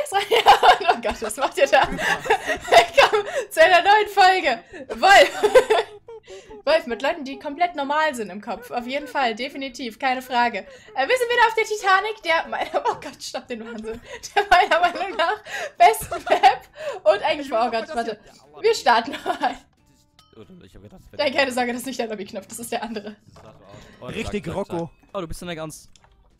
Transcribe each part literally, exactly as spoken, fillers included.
Gefäß rein. Ja, oh Gott, was macht ihr da? Willkommen zu einer neuen Folge. Wolf. Wolf mit Leuten, die komplett normal sind im Kopf. Auf jeden Fall, definitiv, keine Frage. Äh, wir sind wieder auf der Titanic, der meiner, oh Gott, stopp den Wahnsinn, der meiner Meinung nach besten Map und eigentlich war, oh Gott, warte, wir starten mal. Nein, keine Sorge, das ist nicht der Lobby-Knopf, das ist der andere. Richtig Rocco. Oh, du bist eine ganz...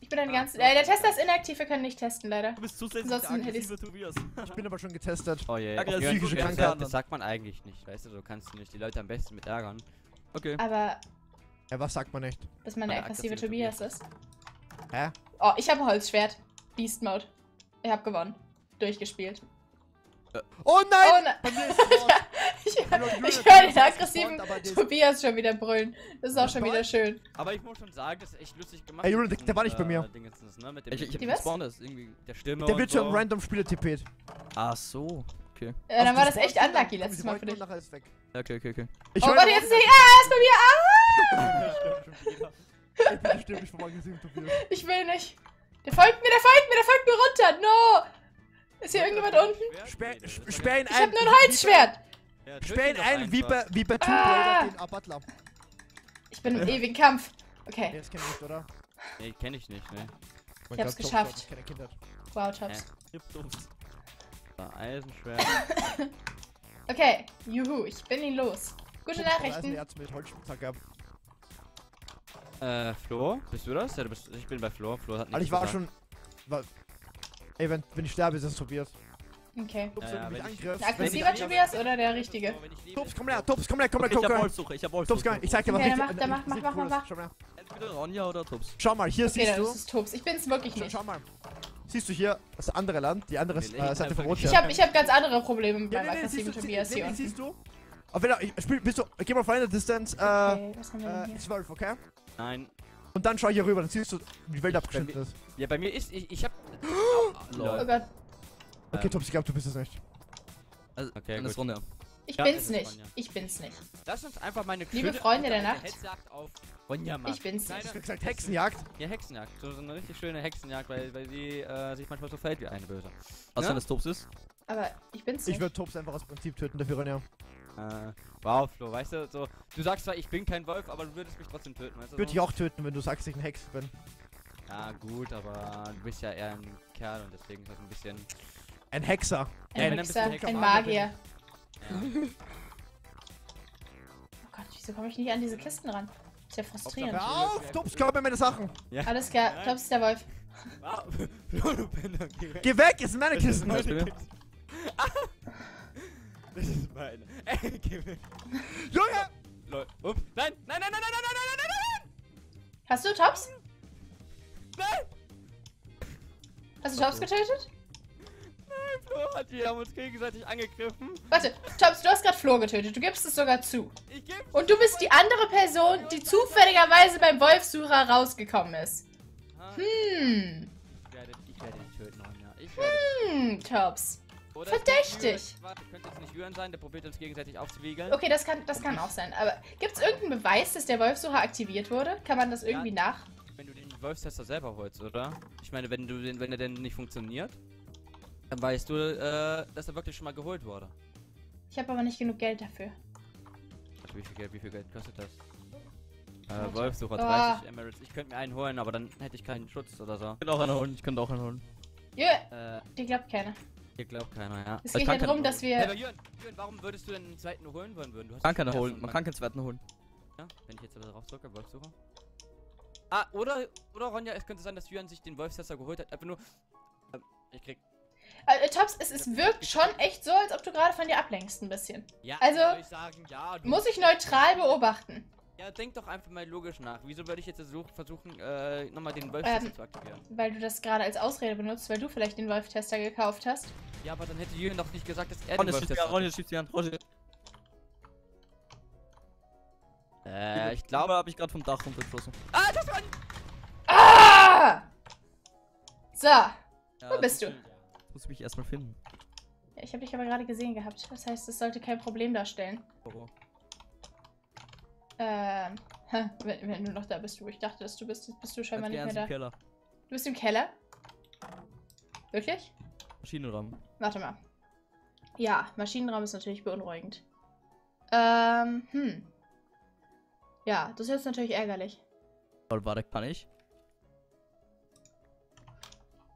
Ich bin eine ganz... Äh, der Tester ist inaktiv, wir können nicht testen, leider. Du bist zusätzlich aggressive Tobias. Ich bin aber schon getestet. Oh je, yeah. Psychische Krankheit. Das sagt man eigentlich nicht, weißt du, so kannst du nicht die Leute am besten mit ärgern. Okay. Aber... Ja, was sagt man nicht? Dass man eine aggressive Tobias ist. Hä? Oh, ich habe Holzschwert. Beast Mode. Ich habe gewonnen. Durchgespielt. Oh nein! Oh nein. ich ich höre den aggressiven Tobias schon wieder brüllen. Das ist auch schon wieder schön. Aber ich muss schon sagen, das ist echt lustig gemacht. Ey, der war nicht bei mir. Ich hab gespawnt, das ist irgendwie der Stimme. Der wird schon random Spieler tippet. Ach so, okay. Dann war das echt unlucky letztes Mal für dich. Okay, okay, okay. Oh Gott, jetzt ist er hier. Ah, ist bei mir. Ich will nicht. Der folgt mir, der folgt mir, der folgt mir runter. No! Ist hier irgendjemand unten? Sperr ihn ein! Ich hab nur ein Holzschwert! Sperr ihn ein wie bei wie bei Tomb Raider den Ich bin im ewigen Kampf. Okay. Jetzt kenn ich nicht, oder? Nee, kenn ich nicht, ne? Ich hab's geschafft. Wow, Tobbs. Eisenschwert. Okay, juhu, ich bin ihn los. Gute Nachrichten. Äh, Flo? Bist du das? Ja, du bist, ich bin bei Flo. Flo hat nichts. Aber ich war auch schon... Ey, wenn, wenn ich sterbe, ist das Tobias. Okay. Tobbs, ja, wenn ich, der aggressiver Tobias oder der richtige? Tobbs, komm her, Tobbs, komm her, komm her, komm her. Ich hab Wolfsucher, ich hab Wolfsucher. Tobbs, ich zeig dir was. Okay, mach, mach, mach, mach, mach. Schau mal. Entweder Ronja oder Tobbs. Schau mal, hier siehst du. Okay, das ist Tobbs. Ich bin's wirklich nicht. Schau mal. Siehst du hier das andere Land, die andere Seite vom Rotschirm. Ich hab, ich hab ganz andere Probleme mit meinem aggressiven Tobias hier. Siehst du? Aber wenn er, spiel, bist du, geh mal vor einer Distanz, äh, zwölf, okay? Nein. Und dann schau hier rüber, dann siehst du, wie Welt abgeschnitten ist. Ja, bei mir ist, ich, ich hab... Oh, oh Gott. Okay, Tobbs, ich glaub, du bist es nicht. Also, okay, dann ist Runde. Ich ja, bin's nicht, Ronja. Ich bin's nicht. Das sind einfach meine Klöte. Liebe Freunde der Nacht. Auf ich bin's nicht. Ich hab gesagt Hexenjagd. Ja, Hexenjagd. So eine richtig schöne Hexenjagd, weil, weil sie äh, sich manchmal so verhält wie eine Böse. Was, ja? Wenn das Tobbs ist? Aber ich bin's nicht. Ich würde Tobbs einfach aus Prinzip töten dafür, Ronja. Äh, wow, Flo, weißt du, so, du sagst zwar, ich bin kein Wolf, aber du würdest mich trotzdem töten, weißt du? Würde ich auch töten, wenn du sagst, ich ein Hex bin. Ja, gut, aber du bist ja eher ein Kerl und deswegen ist das ein bisschen... Ein Hexer. Ein, ja, Hexer, ein, Hexer, ein Magier. Bin. Ja. Oh Gott, wieso komme ich nicht an diese Kisten ran? Ist ja frustrierend. Hör auf, Tobbs, glaub mir meine Sachen. Ja. Alles klar, Tobbs ist der Wolf. Flo, du Penner, geh weg. Geh weg, es sind meine Kisten. Das ist meine Kisten. Das ist meine. Ey, geh weg. Junge! Lol. Ups. Nein, nein, nein, nein, nein, nein, nein, nein, nein, nein! Hast du Tobbs? Nein! Hast du Tobbs getötet? Nein, Flo hat die, haben uns gegenseitig angegriffen. Warte, Tobbs, du hast gerade Flo getötet. Du gibst es sogar zu. Ich geb's Und du bist die andere Person, die zufälligerweise beim Wolfsucher rausgekommen ist. Hm. Ich werde, ich werde dich töten, Anja. Ich werde hm, Tobbs. Oder verdächtig! Warte, könnte jetzt nicht Jürgen sein, der probiert uns gegenseitig aufzuwiegeln. Okay, das kann, das kann auch sein. Aber gibt es irgendeinen Beweis, dass der Wolfsucher aktiviert wurde? Kann man das irgendwie ja, nach? Wenn du den Wolfstester selber holst, oder? Ich meine, wenn du den, wenn der denn nicht funktioniert, dann weißt du, äh, dass er wirklich schon mal geholt wurde. Ich habe aber nicht genug Geld dafür. Also wie viel Geld, wie viel Geld kostet das? Äh, Wolfsucher, dreißig oh. Emeralds. Ich könnte mir einen holen, aber dann hätte ich keinen Schutz oder so. Ich könnte auch einen holen, ich könnte auch einen holen. Jö, yeah. äh, die glaubt keiner. Hier glaubt keiner, ja. Es geht ja darum, dass wir... Hey, Jürgen, Jürgen, warum würdest du denn einen zweiten holen wollen? Würden? Du hast man kann keiner holen, man kann keinen zweiten holen. Ja, wenn ich jetzt aber drauf drücke, Wolfsucher. Ah, oder, oder Ronja, es könnte sein, dass Jürgen sich den Wolfsesser geholt hat. Einfach nur... Äh, ich krieg... Äh, Tobbs, es, es wirkt schon echt so, als ob du gerade von dir ablenkst ein bisschen. Ja, also ich sagen, ja, muss ich neutral beobachten. Ja, denk doch einfach mal logisch nach. Wieso würde ich jetzt versuchen, äh, nochmal den Wolf-Tester ähm, zu aktivieren? Weil du das gerade als Ausrede benutzt, weil du vielleicht den Wolf-Tester gekauft hast. Ja, aber dann hätte Jürgen doch nicht gesagt, dass er den Wolf-Tester hat. Ronja, schießt die Hand, Ronja. Äh, ich glaube, habe ich gerade vom Dach runtergeschossen. Ah, das war ein... Ah! So, ja, wo bist du? Ich muss mich erstmal finden. Ja, ich habe dich aber gerade gesehen gehabt. Das heißt, es sollte kein Problem darstellen. Oh. Ähm, wenn, wenn du noch da bist, wo ich dachte, dass du bist, bist du scheinbar nicht mehr da. Keller. Du bist im Keller? Wirklich? Maschinenraum. Warte mal. Ja, Maschinenraum ist natürlich beunruhigend. Ähm, hm. Ja, das ist jetzt natürlich ärgerlich. Lol, warte, kann ich?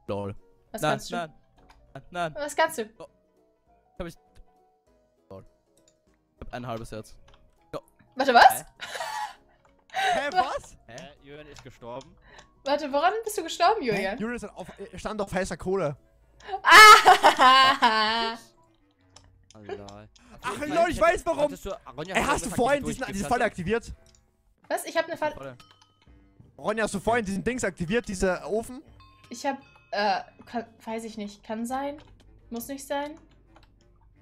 Lol. Was nein, kannst du? Nein, nein, nein. Was kannst du? Oh. Ich hab ich... Lol. Ich hab ein halbes Herz. Oh. Warte, was? Hä? Hä, was? Hä, Julian ist gestorben. Warte, woran bist du gestorben, Julian? Hä? Julian ist auf, stand auf heißer Kohle. Ah! Ach lol, ich weiß warum! Ey, hast du vorhin diesen, diese Falle aktiviert? Was? Ich hab eine Falle... Ronja, hast du vorhin diesen Dings aktiviert, diese Ofen? Ich hab... Äh... Kann, weiß ich nicht. Kann sein. Muss nicht sein.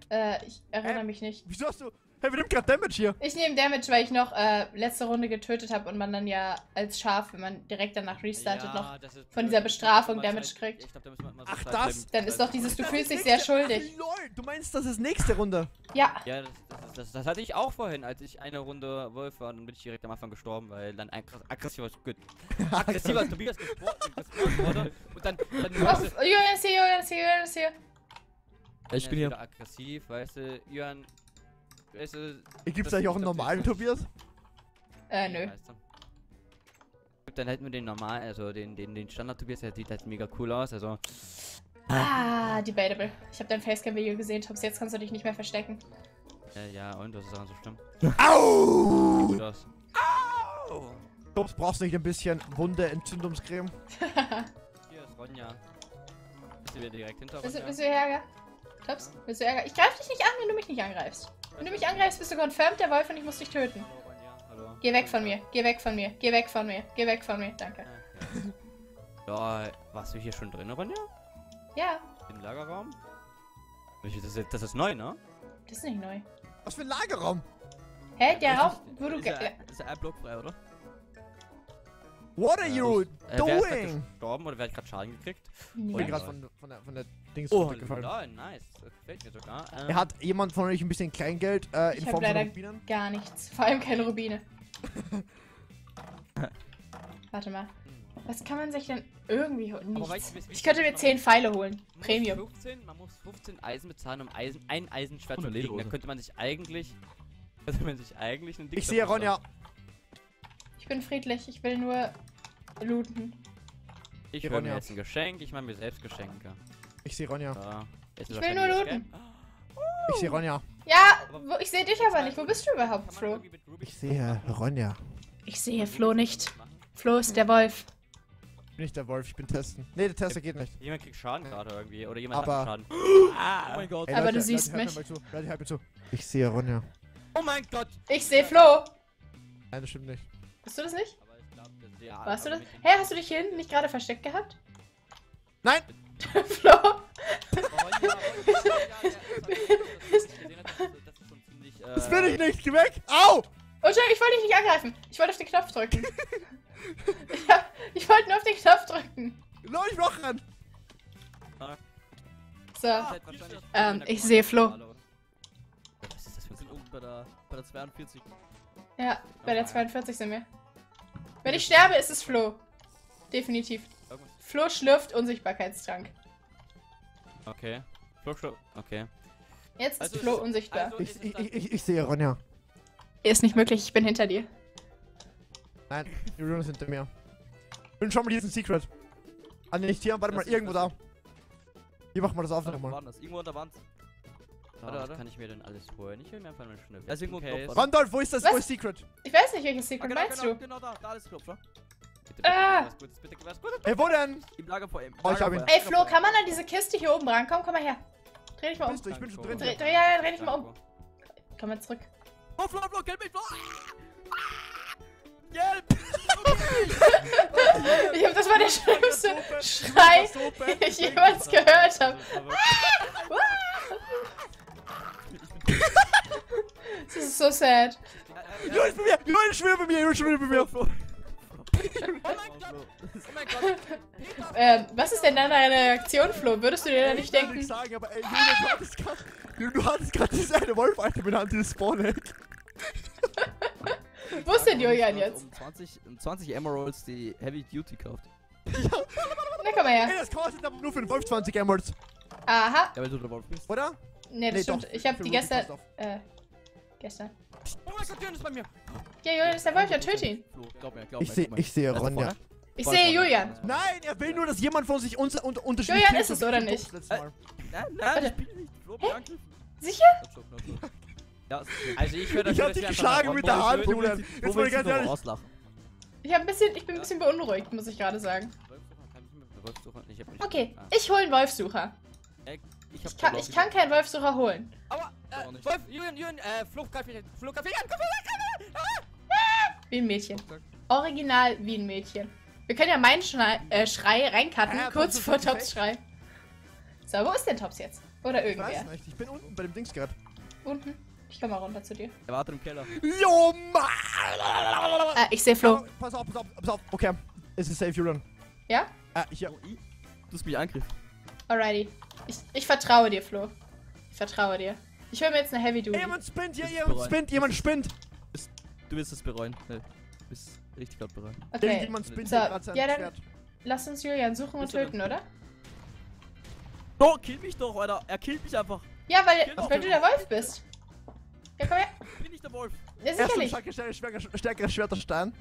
Äh, ich erinnere äh, mich nicht. Wieso hast du... Hey, wir nehmen gerade Damage hier. Ich nehme Damage, weil ich noch äh, letzte Runde getötet habe und man dann ja als Schaf, wenn man direkt danach restartet, ja, noch von dieser Bestrafung Damage kriegt. Ich glaub, da müssen wir immer so Ach das? Bleiben. Dann ist doch dieses, du fühlst dich sehr schuldig. Ach, lol, du meinst, das ist nächste Runde? Ja. Ja, das, das, das, das hatte ich auch vorhin, als ich eine Runde Wolf war, dann bin ich direkt am Anfang gestorben, weil dann ein aggressiver, gut, aggressiver Tobias gestorben wurde und dann... dann oh, Julian ist hier, Julian ist hier, Julian ist hier. Ich bin hier. Aggressiv, weißt du, Julian... Es ist, gibt's da eigentlich auch einen normalen Tobias? Äh, nö. Dann hätten wir den normalen, also den, den, den Standard Tobias, der sieht halt mega cool aus, also. Ah, debatable. Ich hab dein Facecam-Video gesehen, Tobbs, jetzt kannst du dich nicht mehr verstecken. Äh, ja, und das ist auch so schlimm. Au! Sieht gut aus. Au! Tobbs, brauchst du nicht ein bisschen Wunde-Entzündungscreme? Hier ist Ronja. Bist du wieder direkt hinter Ronja? Bist, bist du Ärger? Tobbs, bist du Ärger? Ich greif dich nicht an, wenn du mich nicht angreifst. Wenn du mich angreifst, bist du confirmed, der Wolf, und ich muss dich töten. Geh weg von mir, geh weg von mir, geh weg von mir, geh weg von mir, danke. Ja, warst du hier schon drin, Ronja? Ja. Im Lagerraum? Das ist, das ist neu, ne? Das ist nicht neu. Was für ein Lagerraum? Hä, der Raum, wo du... Ist der ein Block frei, oder? What are you doing? Wer ist gestorben oder wer hat gerade Schaden gekriegt? Ich bin gerade von, von der, von der Dings oh, runtergefallen. Oh, nice. Das gefällt mir sogar. Ähm er hat jemand von euch ein bisschen Kleingeld äh, in Form von Rubinen? Gar nichts. Vor allem keine Rubine. Warte mal. Was kann man sich denn irgendwie holen? Nichts. Ich könnte mir zehn Pfeile holen. Premium. fünfzehn, man muss fünfzehn Eisen bezahlen, um Eisen, ein Eisenschwert zu legen. Dann könnte man sich eigentlich... Könnte man sich eigentlich... Einen ich sehe Ronja. Ich bin friedlich, ich will nur looten. Ich will mir jetzt ein Geschenk, ich mache mir selbst Geschenke. Ich sehe Ronja. Da. Ich will nur looten. Oh. Ich sehe Ronja. Ja, wo, ich sehe dich aber nicht. Wo bist du überhaupt, Flo? Ich sehe Ronja. Ich sehe Flo nicht. Flo ist der Wolf. Ich bin nicht der Wolf, ich bin testen. Ne, der Tester geht nicht. Jemand kriegt Schaden gerade irgendwie. Oder jemand aber hat Schaden. Ah, oh mein Gott. Ey, Leute, aber du Leute, siehst Leute, mich. Leute, halt mir zu. Ich sehe Ronja. Oh mein Gott. Ich sehe Flo. Nein, das stimmt nicht. Bist du das nicht? Aber ich glaub, das ist ja warst du das? Hä, hey, hast du dich hier hinten nicht gerade versteckt gehabt? Nein! Flo! Das will ich nicht! Geh weg! Au! Oh, Entschuldigung, ich wollte dich nicht angreifen! Ich wollte auf den Knopf drücken! ich, hab, ich wollte nur auf den Knopf drücken! Leute, ich brauch ran! So, ähm, ich sehe Flo. Was ist das für ein Unglück bei der, bei der zweiundvierzig? Ja, bei der zweiundvierzig sind wir. Wenn ich sterbe, ist es Flo. Definitiv. Flo schlürft Unsichtbarkeitstrank. Okay. Flo schlürft. Okay. Jetzt ist also Flo ist, unsichtbar. Also ist ich, ich, ich, ich sehe Ronja. Ist nicht möglich, ich bin hinter dir. Nein, die Runes hinter mir. Ich bin schon mal diesen Secret. Ah, ne, nicht hier, warte mal, irgendwo da. Hier machen wir das auf nochmal. Irgendwo an der Wand. Warte, warte. Kann ich mir denn alles holen? Ich will mir einfach nur schnell weg. Randolph, wo ist das? Was? Wo ist Secret? Ich weiß nicht, welches Secret ah, genau, meinst genau, du? Genau da, da ist Klopfer. Bitte, bitte, ah. was Gutes, bitte, was Gutes. Ey, wo denn? Im Lager vor ihm. Oh, ich hab ihn. Ey, Flo, kann man an diese Kiste hier oben rankommen? Komm mal her. Dreh dich mal um. Ich bin schon drin. Dreh, dreh, ja, dreh dich mal um. Komm mal zurück. Oh, Flo, Flo, gelb mich, Flo. Gelb! Ich glaub, das war der schlimmste Schrei, den ich jemals gehört habe. Das ist so sad. Julian ist bei mir! Julian ist wieder bei mir! Julian ist wieder bei mir! Oh mein Gott! Oh mein Gott! Ähm, was ist denn deine Reaktion, Flo? Würdest du dir da nicht denken? Ich kann sagen, aber ey, Julian, du hattest gerade dieses eine Wolf, Alter, mit der Hand, die gespawnet. Wo ist denn Julian jetzt? Um zwanzig Emeralds die Heavy Duty kauft. Na komm mal her! Ey, das kostet aber nur für den Wolf zwanzig Emeralds. Aha. Ja, weil du der Wolf bist. Oder? Ne, das nee, stimmt. Doch. Ich hab für die gestern. Äh. Gestern. Oh mein Gott, Julian ist bei mir. Ja, Julian ist der Wolf, ja, töte ihn. Glaub mir, glaub mir. Ich sehe ich seh Ronja. Ich sehe Julian. Nein, er will nur, dass jemand von sich unter und unterschiedlich. Julian ist es, oder nicht? Nein, nein, ich bin nicht. Flo, danke. Sicher? Ja, also ich höre das. Ich hab dich geschlagen mit der Hand, Julian. Jetzt wollte ich ganz ehrlich auslachen. Ich hab ein bisschen, ich bin ein bisschen beunruhigt, muss ich gerade sagen. Okay, ich hole einen Wolfsucher. Ich, ich, kann, ich kann keinen Wolfsucher holen. Aber, äh, Wolf, Julian, Julian, äh, Fluch, greif mich an, Fluch, greif mich an, wie ein Mädchen. Original wie ein Mädchen. Wir können ja meinen Schrei, äh, Schrei reincutten, ja, kurz vor Tobbss Schrei. So, wo ist denn Tobbs jetzt? Oder irgendwer? Ich weiß nicht, ich bin unten bei dem Dings gerade. Unten? Ich komm mal runter zu dir. Er wartet im Keller. Jo, Mann! Äh, ich seh Flo. Oh, pass auf, pass auf, pass auf. Okay, es ist safe, Julian. Ja? Ah, ich, ja. Du hast mich angegriffen. Alrighty. Ich, ich vertraue dir, Flo. Ich vertraue dir. Ich höre mir jetzt eine Heavy Duty. Jemand spinnt, ja, jemand bereuen. spinnt, jemand spinnt. Du wirst es bereuen. Du wirst richtig laut bereuen. Okay. Jemand spinnt so. Ja, dann Schwert. Lass uns Julian suchen und töten, oder? Oh, kill mich doch, Alter. Er killt mich einfach. Ja, weil, weil du der Wolf bist. Ja, komm her. Ich bin nicht der Wolf. Ja, sicherlich. Stärkeres Schwert als Stein.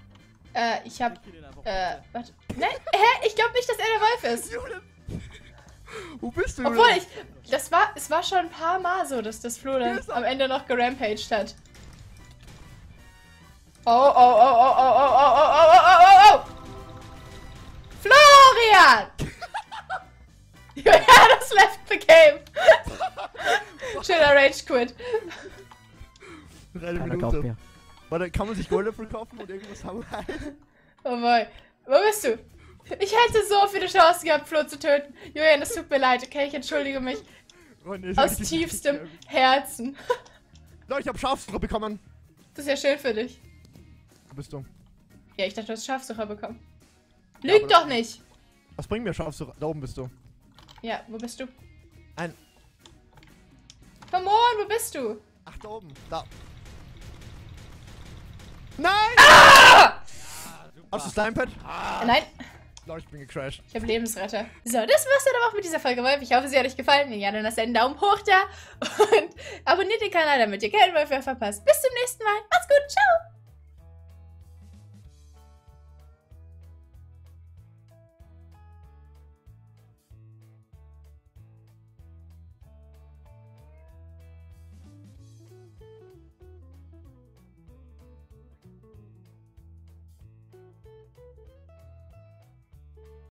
Äh, ich hab. Äh, warte. Nein, hä? Ich glaub nicht, dass er der Wolf ist. Julian. Wo bist du? Obwohl ich, das war, es war schon ein paar Mal so, dass das Flo dann am Ende noch gerampaged hat. Oh, oh, oh, oh, oh, oh, oh, oh, oh, oh, oh, Florian! You had us left the game. Schöner Rage Quit. Drei Minuten. Warte, kann man sich Gold dafür kaufen und irgendwas haben? Oh boy. Wo bist du? Ich hätte so viele Chancen gehabt, Flo zu töten. Julian, das tut mir leid, okay? Ich entschuldige mich. Oh, nee, aus tiefstem Herzen. Leute, ich hab Schafsucher bekommen. Das ist ja schön für dich. Du bist dumm. Ja, ich dachte, du hast Schafsucher bekommen. Lüg ja, doch nicht! Was bringt mir Schafsucher? Da oben bist du. Ja, wo bist du? Ein. Come on, wo bist du? Ach, da oben. Da. Nein! Ah! Hast du das Limepad? Ah. Nein. Ich glaube, ich bin gecrashed. Ich habe Lebensretter. So, das war's dann aber auch mit dieser Folge, Wolf. Ich hoffe, sie hat euch gefallen. Wenn ja, dann lasst einen Daumen hoch da und abonniert den Kanal, damit ihr keinen Wolf mehr verpasst. Bis zum nächsten Mal. Macht's gut. Ciao.